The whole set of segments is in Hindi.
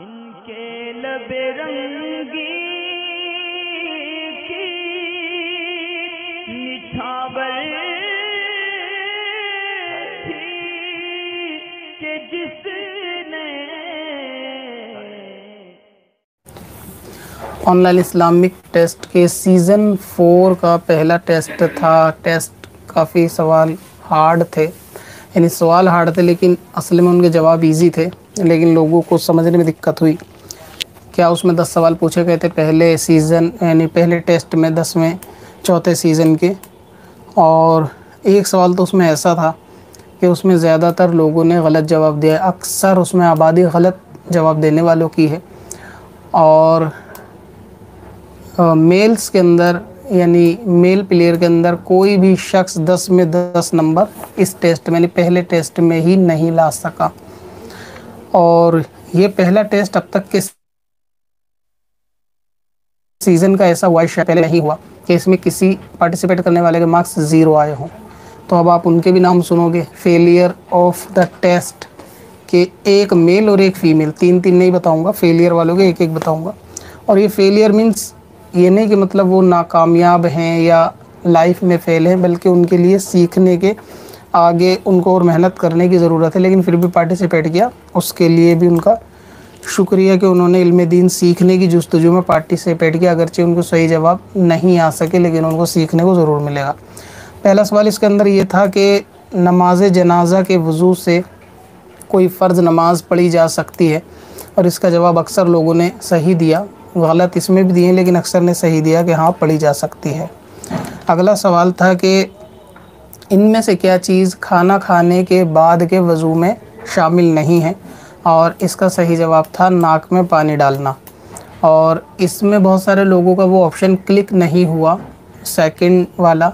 इनके लब रंगी की मिठावर थी के जिसने ऑनलाइन इस्लामिक टेस्ट के सीज़न 4 का पहला टेस्ट था। टेस्ट काफ़ी सवाल हार्ड थे, यानी सवाल हार्ड थे लेकिन असल में उनके जवाब इजी थे, लेकिन लोगों को समझने में दिक्कत हुई। क्या उसमें 10 सवाल पूछे गए थे पहले सीज़न, यानी पहले टेस्ट में 10वें चौथे सीज़न के, और एक सवाल तो उसमें ऐसा था कि उसमें ज़्यादातर लोगों ने गलत जवाब दिया। अक्सर उसमें आबादी गलत जवाब देने वालों की है। और मेल्स के अंदर, यानी मेल प्लेयर के अंदर कोई भी शख्स 10 में 10 नंबर इस टेस्ट में, यानी पहले टेस्ट में ही नहीं ला सका। और ये पहला टेस्ट अब तक के सीज़न का ऐसा हुआ शायद पहले नहीं हुआ कि इसमें किसी पार्टिसिपेट करने वाले के मार्क्स 0 आए हों। तो अब आप उनके भी नाम सुनोगे। फेलियर ऑफ द टेस्ट के एक मेल और एक फ़ीमेल, 3-3 नहीं बताऊंगा, फेलियर वालों के 1-1 बताऊंगा। और ये फेलियर मीन्स ये नहीं कि मतलब वो नाकामयाब हैं या लाइफ में फेल हैं, बल्कि उनके लिए सीखने के आगे उनको और मेहनत करने की ज़रूरत है, लेकिन फिर भी पार्टिसिपेट किया। उसके लिए भी उनका शुक्रिया कि उन्होंने इल्म दीन सीखने की जुस्तजू में पार्टिसिपेट किया, अगरचे उनको सही जवाब नहीं आ सके लेकिन उनको सीखने को ज़रूर मिलेगा। पहला सवाल इसके अंदर ये था कि नमाज जनाजा के वज़ू से कोई फ़र्ज़ नमाज़ पढ़ी जा सकती है, और इसका जवाब अक्सर लोगों ने सही दिया। गलत इसमें भी दिए लेकिन अक्सर ने सही दिया कि हाँ पढ़ी जा सकती है। अगला सवाल था कि इनमें से क्या चीज़ खाना खाने के बाद के वज़ू में शामिल नहीं है, और इसका सही जवाब था नाक में पानी डालना। और इसमें बहुत सारे लोगों का वो ऑप्शन क्लिक नहीं हुआ, सेकंड वाला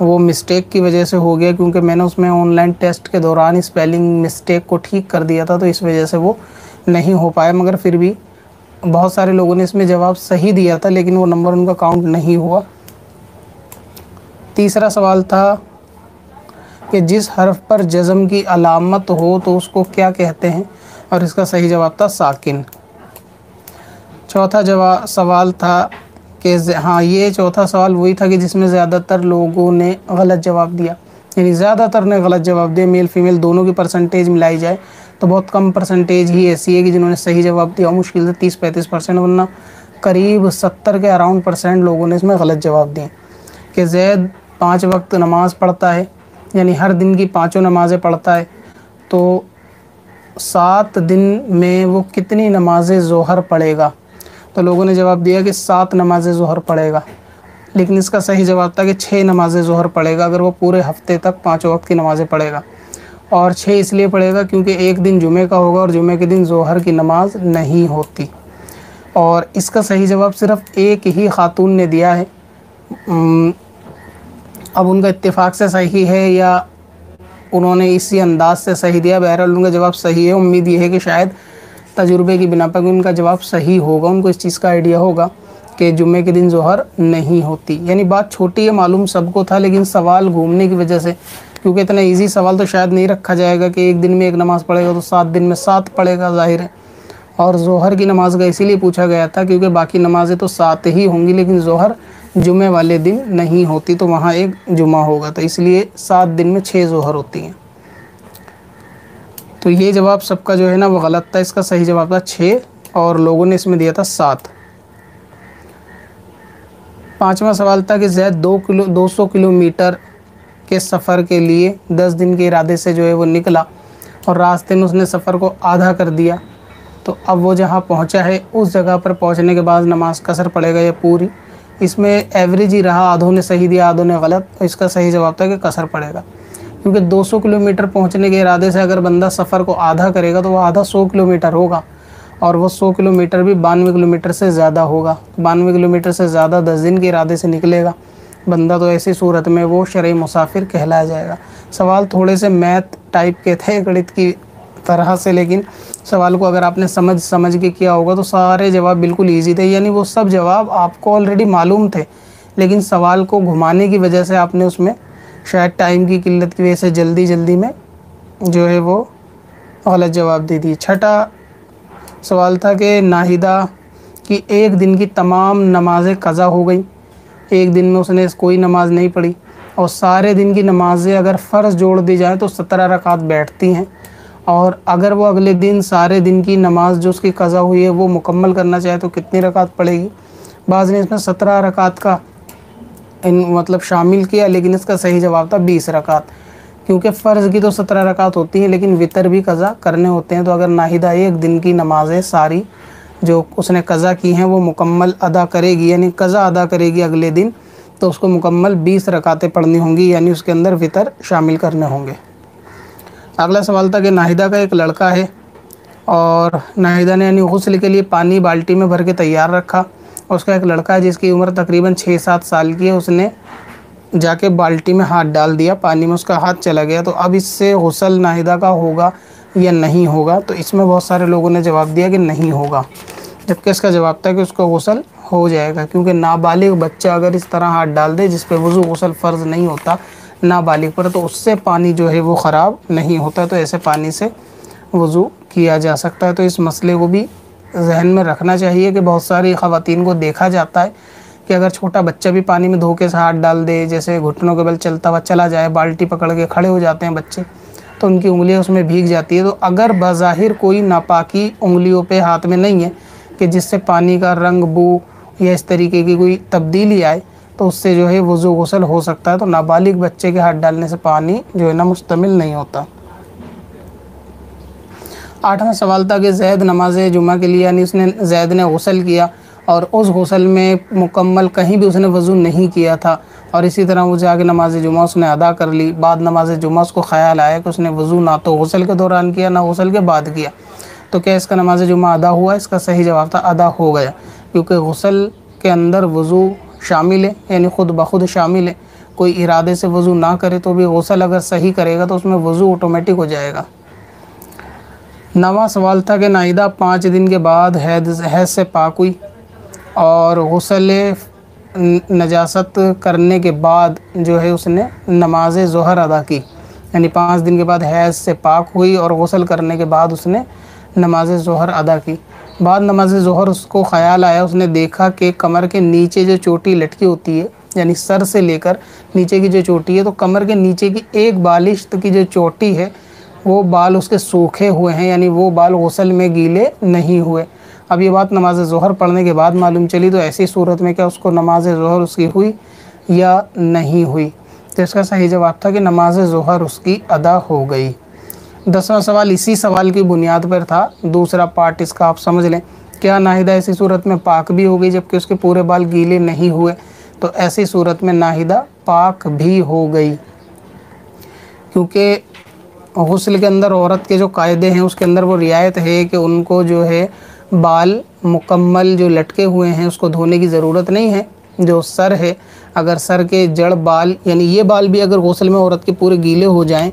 वो मिस्टेक की वजह से हो गया, क्योंकि मैंने उसमें ऑनलाइन टेस्ट के दौरान स्पेलिंग मिस्टेक को ठीक कर दिया था, तो इस वजह से वो नहीं हो पाया। मगर फिर भी बहुत सारे लोगों ने इसमें जवाब सही दिया था लेकिन वो नंबर उनका काउंट नहीं हुआ। तीसरा सवाल था कि जिस हर्फ पर जज़म की अलामत हो तो उसको क्या कहते हैं, और इसका सही जवाब था साकिन। चौथा जवाब सवाल था कि चौथा सवाल वही था कि जिसमें ज़्यादातर लोगों ने गलत जवाब दिया, यानी ज़्यादातर ने गलत जवाब दिया। मेल फीमेल दोनों की परसेंटेज मिलाई जाए तो बहुत कम परसेंटेज ही ऐसी है कि जिन्होंने सही जवाब दिया, मुश्किल से 30-35%, वरना करीब 70 के अराउंड % लोगों ने इसमें गलत जवाब दिए। कि जैद 5 वक्त नमाज़ पढ़ता है, यानी हर दिन की 5 नमाज़ें पढ़ता है, तो 7 दिन में वो कितनी नमाज़ें ज़ोहर पढ़ेगा, तो लोगों ने जवाब दिया कि 7 नमाज़ें ज़ोहर पढ़ेगा, लेकिन इसका सही जवाब था कि 6 नमाज़ें ज़ोहर पढ़ेगा अगर वो पूरे हफ्ते तक 5 वक्त की नमाज़ें पढ़ेगा। और 6 इसलिए पढ़ेगा क्योंकि एक दिन जुमे का होगा और जुमे के दिन ज़ोहर की नमाज़ नहीं होती। और इसका सही जवाब सिर्फ़ एक ही खातून ने दिया है। अब उनका इत्तेफाक से सही है या उन्होंने इसी अंदाज से सही दिया, बहरहाल उनका जवाब सही है। उम्मीद ये है कि शायद तजुर्बे की बिना पर उनका जवाब सही होगा, उनको इस चीज़ का आइडिया होगा कि जुम्मे के दिन ज़ोहर नहीं होती। यानी बात छोटी है, मालूम सबको था, लेकिन सवाल घूमने की वजह से, क्योंकि इतना इजी सवाल तो शायद नहीं रखा जाएगा कि एक दिन में 1 नमाज़ पढ़ेगा तो 7 दिन में 7 पढ़ेगा, ज़ाहिर है। और ज़ोहर की नमाज का इसीलिए पूछा गया था क्योंकि बाकी नमाज़ें तो 7 ही होंगी लेकिन ज़ोहर जुमे वाले दिन नहीं होती, तो वहाँ एक जुमा होगा, तो इसलिए 7 दिन में 6 ज़ोहर होती हैं। तो ये जवाब सबका जो है ना वो गलत था। इसका सही जवाब था 6 और लोगों ने इसमें दिया था 7। 5वां सवाल था कि जैद 200 किलोमीटर के सफ़र के लिए 10 दिन के इरादे से जो है वो निकला, और रास्ते में उसने सफ़र को आधा कर दिया, तो अब वो जहाँ पहुँचा है उस जगह पर पहुँचने के बाद नमाज कसर पड़ेगा या पूरी। इसमें एवरेज ही रहा, आधों ने सही दिया आधों ने गलत, तो इसका सही जवाब था कि कसर पड़ेगा, क्योंकि 200 किलोमीटर पहुँचने के इरादे से अगर बंदा सफ़र को आधा करेगा तो वह आधा 100 किलोमीटर होगा, और वो 100 किलोमीटर भी 92 किलोमीटर से ज़्यादा होगा। 92 किलोमीटर से ज़्यादा 10 दिन के इरादे से निकलेगा बंदा, तो ऐसी सूरत में वो शरई मुसाफिर कहलाया जाएगा। सवाल थोड़े से मैथ टाइप के थे, गणित की तरह से, लेकिन सवाल को अगर आपने समझ के किया होगा तो सारे जवाब बिल्कुल ईजी थे, यानी वो सब जवाब आपको ऑलरेडी मालूम थे, लेकिन सवाल को घुमाने की वजह से आपने उसमें शायद टाइम की किल्लत की वजह से जल्दी जल्दी में जो है वो गलत जवाब दे दिए। छठा सवाल था कि नाहिदा कि एक दिन की तमाम नमाज़ें क़ज़ा हो गई, एक दिन में उसने कोई नमाज़ नहीं पढ़ी और सारे दिन की नमाज़ें अगर फ़र्ज़ जोड़ दी जाए तो 17 रकात बैठती हैं। और अगर वो अगले दिन सारे दिन की नमाज़ जो उसकी क़ज़ा हुई है वो मुकम्मल करना चाहे तो कितनी रकात पड़ेगी। बाज़ ने इसमें 17 रकात का मतलब शामिल किया, लेकिन इसका सही जवाब था 20 रकात, क्योंकि फ़र्ज़ की तो 17 रकात होती हैं लेकिन वितर भी क़ज़ा करने होते हैं। तो अगर नाहिदा एक दिन की नमाज़ें सारी जो उसने क़ज़ा की हैं वो मुकम्मल अदा करेगी, यानी क़ज़ा अदा करेगी अगले दिन, तो उसको मुकम्मल 20 रकातें पढ़नी होंगी, यानी उसके अंदर वितर शामिल करने होंगे। अगला सवाल था कि नाहिदा का एक लड़का है और नाहिदा ने यानी गुस्ल के लिए पानी बाल्टी में भर के तैयार रखा। उसका एक लड़का है जिसकी उम्र तकरीबन 6-7 साल की है, उसने जाके बाल्टी में हाथ डाल दिया, पानी में उसका हाथ चला गया। तो अब इससे गुस्ल नाहिदा का होगा या नहीं होगा? तो इसमें बहुत सारे लोगों ने जवाब दिया कि नहीं होगा, जबकि इसका जवाब था कि उसको गुस्ल हो जाएगा, क्योंकि नाबालिग बच्चा अगर इस तरह हाथ डाल दे जिस पर वज़ू गुस्ल फ़र्ज़ नहीं होता नाबालिग पर, तो उससे पानी जो है वो ख़राब नहीं होता, तो ऐसे पानी से वज़ू किया जा सकता है। तो इस मसले को भी जहन में रखना चाहिए कि बहुत सारी ख़वातीन को देखा जाता है कि अगर छोटा बच्चा भी पानी में धोखे से हाथ डाल दे, जैसे घुटनों के बल चलता हुआ चला जाए, बाल्टी पकड़ के खड़े हो जाते हैं बच्चे, तो उनकी उंगलियां उसमें भीग जाती है। तो अगर बाज़ाहिर कोई नापाकी उंगलियों पे हाथ में नहीं है कि जिससे पानी का रंग, बू या इस तरीके की कोई तब्दीली आए, तो उससे जो है वज़ू गुस्ल हो सकता है। तो नाबालिग बच्चे के हाथ डालने से पानी जो है ना मुश्तमिल नहीं होता। 8वां सवाल था कि ज़ैद नमाज जुमा के लिए यानी उसने ज़ैद ने गुस्ल किया और उस गुस्ल में मुकम्मल कहीं भी उसने वज़ू नहीं किया था, और इसी तरह वो जाके नमाज जुमा उसने अदा कर ली। बाद नमाज जुमा उसको ख़्याल आया कि उसने वज़ू ना तो गुस्ल के दौरान किया ना गुस्ल के बाद किया, तो क्या इसका नमाज जुमा अदा हुआ? इसका सही जवाब था अदा हो गया, क्योंकि गुस्ल के अंदर वज़ू शामिल है, यानी ख़ुद ब खुद शामिल है। कोई इरादे से वज़ू ना करे तो भी गुस्ल अगर सही करेगा तो उसमें वज़ू ऑटोमेटिक हो जाएगा। 9वां सवाल था कि नाहिदा 5 दिन के बाद हैज से पाक हुई और गुस्ल नजासत करने के बाद जो है उसने नमाज ज़ोहर अदा की, यानी 5 दिन के बाद हैज से पाक हुई और गुस्ल करने के बाद उसने नमाज ज़ोहर अदा की। बाद नमाज ज़ोहर उसको ख़्याल आया, उसने देखा कि कमर के नीचे जो चोटी लटकी होती है, यानी सर से लेकर नीचे की जो चोटी है, तो कमर के नीचे की एक बालिश्त की जो चोटी है वो बाल उसके सूखे हुए हैं, यानी वो बाल गुस्ल में गीले नहीं हुए। अब ये बात नमाज ज़ोहर पढ़ने के बाद मालूम चली, तो ऐसी सूरत में क्या उसको नमाज ज़ोहर उसकी हुई या नहीं हुई? तो इसका सही जवाब था कि नमाज ज़ोहर उसकी अदा हो गई। 10वां सवाल इसी सवाल की बुनियाद पर था, दूसरा पार्ट इसका आप समझ लें। क्या नाहिदा ऐसी सूरत में पाक भी हो गई जबकि उसके पूरे बाल गीले नहीं हुए? तो ऐसी सूरत में नाहिदा पाक भी हो गई, क्योंकि गुस्ल के अंदर औरत के जो कायदे हैं उसके अंदर वो रियायत है कि उनको जो है बाल मुकम्मल जो लटके हुए हैं उसको धोने की ज़रूरत नहीं है। जो सर है, अगर सर के जड़ बाल यानी ये बाल भी अगर गुस्ल में औरत के पूरे गीले हो जाएं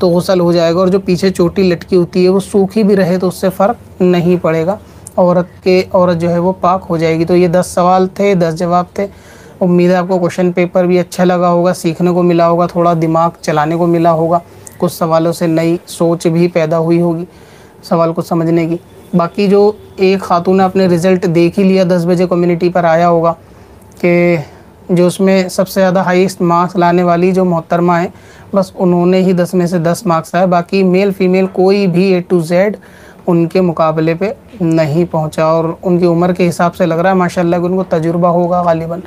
तो गुस्ल हो जाएगा, और जो पीछे चोटी लटकी होती है वो सूखी भी रहे तो उससे फ़र्क नहीं पड़ेगा, औरत जो है वो पाक हो जाएगी। तो ये 10 सवाल थे, 10 जवाब थे। उम्मीद है आपको क्वेश्चन पेपर भी अच्छा लगा होगा, सीखने को मिला होगा, थोड़ा दिमाग चलाने को मिला होगा, कुछ सवालों से नई सोच भी पैदा हुई होगी सवाल को समझने की। बाकी जो एक खातून ने अपने रिज़ल्ट देख ही लिया, 10 बजे कम्युनिटी पर आया होगा कि जो उसमें सबसे ज़्यादा हाईएस्ट मार्क्स लाने वाली जो मोहतरमा है, बस उन्होंने ही 10 में से 10 मार्क्स आए, बाकी मेल फ़ीमेल कोई भी A to Z उनके मुकाबले पे नहीं पहुंचा। और उनकी उम्र के हिसाब से लग रहा है माशाल्लाह कि उनको तजुर्बा होगा गालिबन,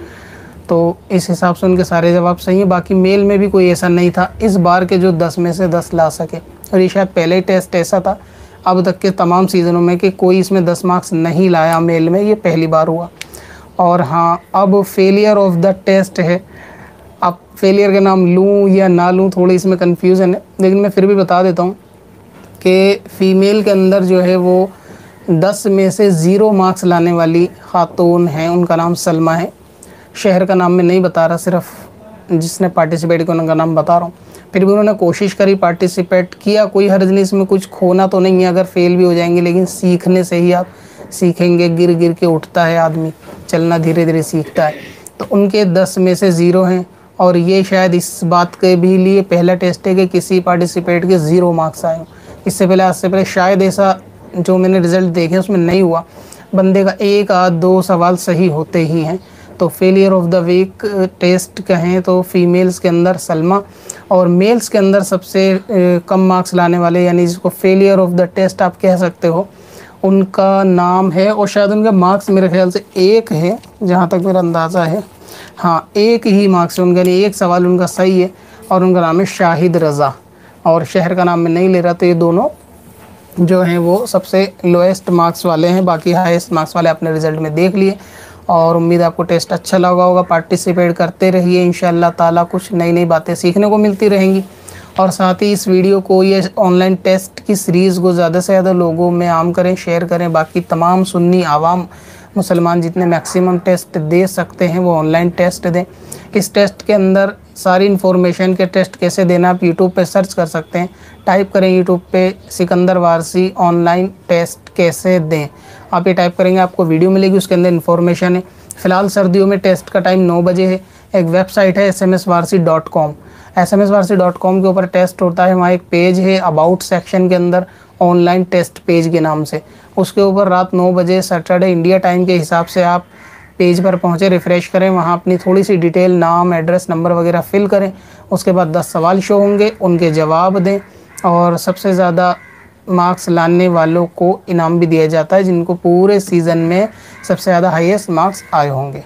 तो इस हिसाब से उनके सारे जवाब सही हैं। बाकी मेल में भी कोई ऐसा नहीं था इस बार के जो 10 में से 10 ला सके, और ये शायद पहले ही टेस्ट ऐसा था अब तक के तमाम सीज़नों में कि कोई इसमें 10 मार्क्स नहीं लाया मेल में, ये पहली बार हुआ। और हाँ, अब फेलियर ऑफ द टेस्ट है, अब फेलियर का नाम लूँ या ना लूँ थोड़ी इसमें कन्फ्यूज़न है, लेकिन मैं फिर भी बता देता हूँ कि फ़ीमेल के अंदर जो है वो 10 में से 0 मार्क्स लाने वाली खातून हैं, उनका नाम सलमा है। शहर का नाम मैं नहीं बता रहा, सिर्फ जिसने पार्टिसिपेट किया उनका नाम बता रहा हूँ। फिर भी उन्होंने कोशिश करी, पार्टिसिपेट किया, कोई हर्ज नहीं, इसमें कुछ खोना तो नहीं है, अगर फेल भी हो जाएंगे लेकिन सीखने से ही आप सीखेंगे, गिर गिर के उठता है आदमी, चलना धीरे धीरे सीखता है। तो उनके 10 में से 0 हैं, और ये शायद इस बात के भी लिए पहला टेस्ट है कि किसी पार्टिसिपेट के 0 मार्क्स आए हों। इससे पहले शायद ऐसा जो मैंने रिज़ल्ट देखे उसमें नहीं हुआ, बंदे का एक आध दो सवाल सही होते ही हैं। तो failure of the week test कहें तो फीमेल्स के अंदर सलमा और मेल्स के अंदर सबसे कम मार्क्स लाने वाले यानी जिसको फेलियर ऑफ द टेस्ट आप कह सकते हो उनका नाम है, और शायद उनका मार्क्स मेरे ख्याल से एक है जहाँ तक मेरा अंदाज़ा है, हाँ एक ही मार्क्स है उनका, यानी एक सवाल उनका सही है और उनका नाम है शाहिद रज़ा और शहर का नाम मैं नहीं ले रहा। तो ये दोनों जो हैं वो सबसे लोएस्ट मार्क्स वाले हैं, बाकी हाईएस्ट मार्क्स वाले आपने रिज़ल्ट में देख लिए। और उम्मीद आपको टेस्ट अच्छा लगा होगा, पार्टिसिपेट करते रहिए, इंशाअल्लाह ताला कुछ नई नई बातें सीखने को मिलती रहेंगी। और साथ ही इस वीडियो को, ये ऑनलाइन टेस्ट की सीरीज़ को ज़्यादा से ज़्यादा लोगों में आम करें, शेयर करें, बाकी तमाम सुन्नी आवाम मुसलमान जितने मैक्सिमम टेस्ट दे सकते हैं वो ऑनलाइन टेस्ट दें। इस टेस्ट के अंदर सारी इन्फॉर्मेशन के टेस्ट कैसे देना आप यूट्यूब पे सर्च कर सकते हैं, टाइप करें यूट्यूब पे सिकंदर वारसी ऑनलाइन टेस्ट कैसे दें, आप ये टाइप करेंगे आपको वीडियो मिलेगी, उसके अंदर इन्फॉर्मेशन है। फ़िलहाल सर्दियों में टेस्ट का टाइम 9 बजे है। एक वेबसाइट है SMS Warsi.com, SMS Warsi.com के ऊपर टेस्ट होता है, वहाँ एक पेज है अबाउट सेक्शन के अंदर ऑनलाइन टेस्ट पेज के नाम से, उसके ऊपर रात 9 बजे सैटरडे इंडिया टाइम के हिसाब से आप पेज पर पहुँचे, रिफ़्रेश करें, वहाँ अपनी थोड़ी सी डिटेल, नाम, एड्रेस, नंबर वगैरह फ़िल करें। उसके बाद 10 सवाल शो होंगे, उनके जवाब दें और सबसे ज़्यादा मार्क्स लाने वालों को इनाम भी दिया जाता है जिनको पूरे सीज़न में सबसे ज़्यादा हाईएस्ट मार्क्स आए होंगे।